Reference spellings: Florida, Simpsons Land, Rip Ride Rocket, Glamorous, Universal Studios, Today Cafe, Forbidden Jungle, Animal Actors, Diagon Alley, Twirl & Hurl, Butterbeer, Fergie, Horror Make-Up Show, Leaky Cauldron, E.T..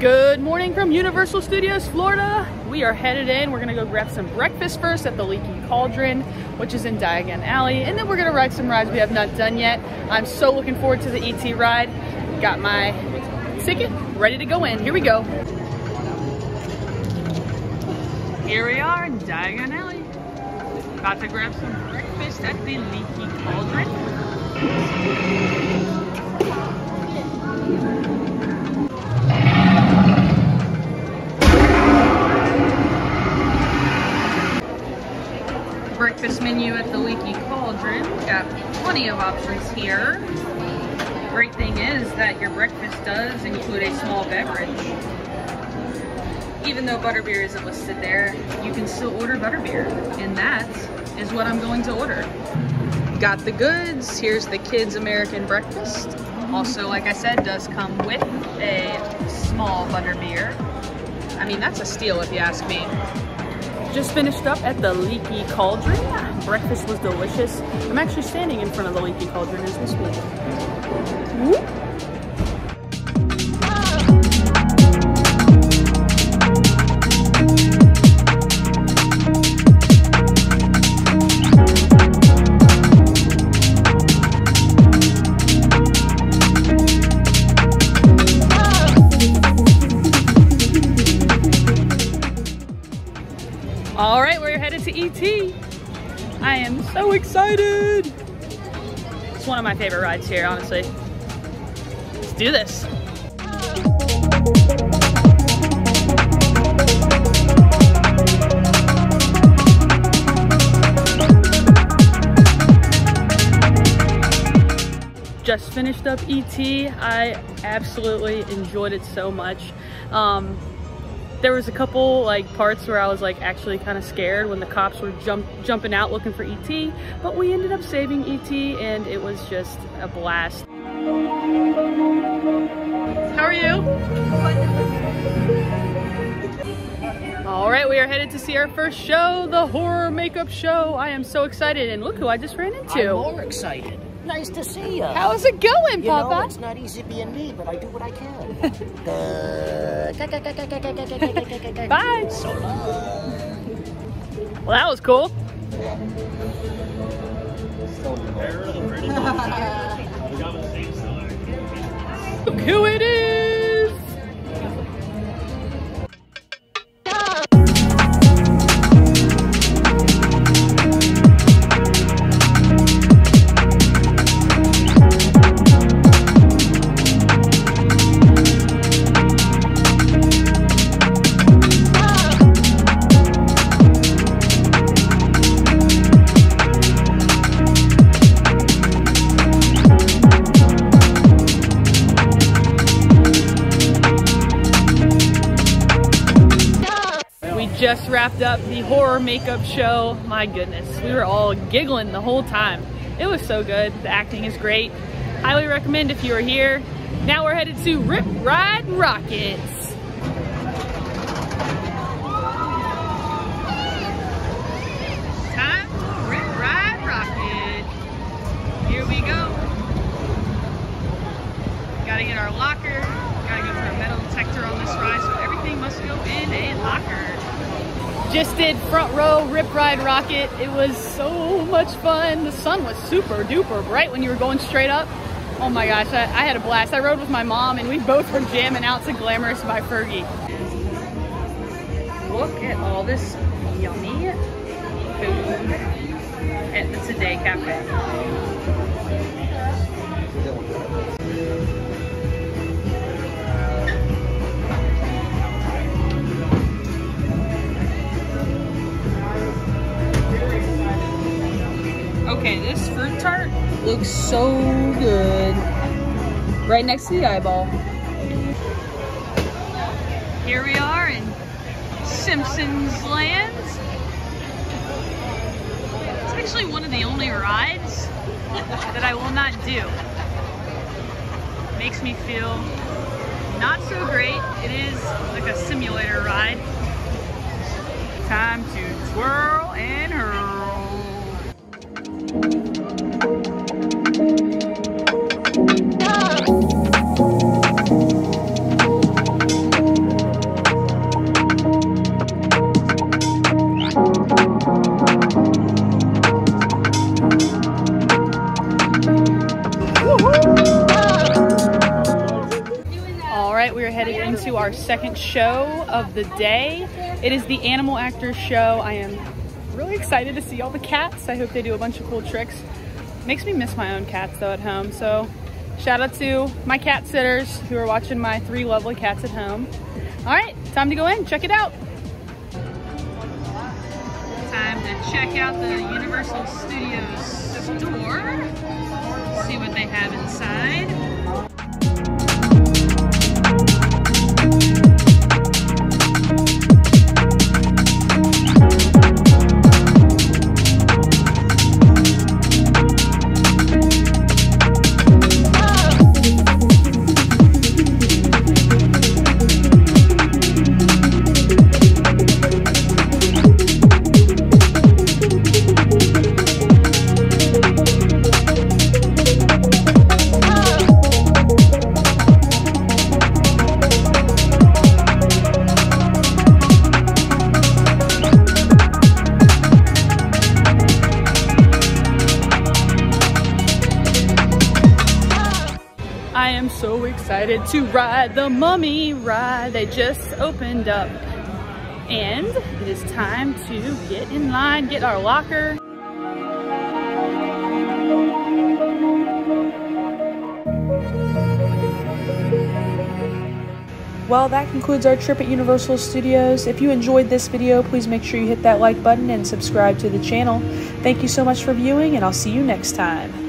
Good morning from Universal Studios, Florida. We are headed in. We're gonna go grab some breakfast first at the Leaky Cauldron, which is in Diagon Alley, and then we're gonna ride some rides we have not done yet. I'm so looking forward to the E.T. ride. Got my ticket, ready to go in. Here we go. Here we are in Diagon Alley. About to grab some breakfast at the Leaky Cauldron. Breakfast menu at the Leaky Cauldron. Got plenty of options here. Great thing is that your breakfast does include a small beverage. Even though Butterbeer isn't listed there, you can still order Butterbeer, and that is what I'm going to order. Got the goods. Here's the kids' American breakfast. Also, like I said, does come with a small Butterbeer. I mean, that's a steal if you ask me. Just finished up at the Leaky Cauldron. Breakfast was delicious. I'm actually standing in front of the Leaky Cauldron as we E.T. I am so excited. It's one of my favorite rides here, honestly. Let's do this. Just finished up E.T. I absolutely enjoyed it so much. There was a couple parts where I was actually kind of scared when the cops were jumping out looking for E.T., but we ended up saving E.T. and it was just a blast. How are you? All right, we are headed to see our first show, the horror makeup show. I am so excited, and look who I just ran into. I'm more excited. Nice to see you. How is it going, Papa? You know, it's not easy being me, but I do what I can. Bye. So long. Well, that was cool. Look who it is. Just wrapped up the horror makeup show. My goodness, we were all giggling the whole time. It was so good. The acting is great. Highly recommend if you are here. Now we're headed to Rip Ride Rocket. Time for Rip Ride Rocket. Here we go. Gotta get our locker. Gotta go for a metal detector on this ride, so everything must go in a locker. Just did front row Rip Ride Rocket. It was so much fun. The sun was super duper bright when you were going straight up. Oh my gosh, I had a blast. I rode with my mom and we both were jamming out to Glamorous by Fergie. Look at all this yummy food at the Today Cafe. Okay, this fruit tart looks so good. Right next to the eyeball. Here we are in Simpsons Land. It's actually one of the only rides that I will not do. Makes me feel not so great. It is like a simulator ride. Time to twirl and hurl. right, we are heading into our second show of the day. It is the Animal Actors show. I am really excited to see all the cats. I hope they do a bunch of cool tricks. Makes me miss my own cats though at home. So shout out to my cat sitters who are watching my three lovely cats at home. All right, time to go in, check it out. Time to check out the Universal Studios store. See what they have inside. I am so excited to ride the mummy ride. They just opened up and it is time to get in line, get our locker. Well, that concludes our trip at Universal Studios. If you enjoyed this video, please make sure you hit that like button and subscribe to the channel. Thank you so much for viewing and I'll see you next time.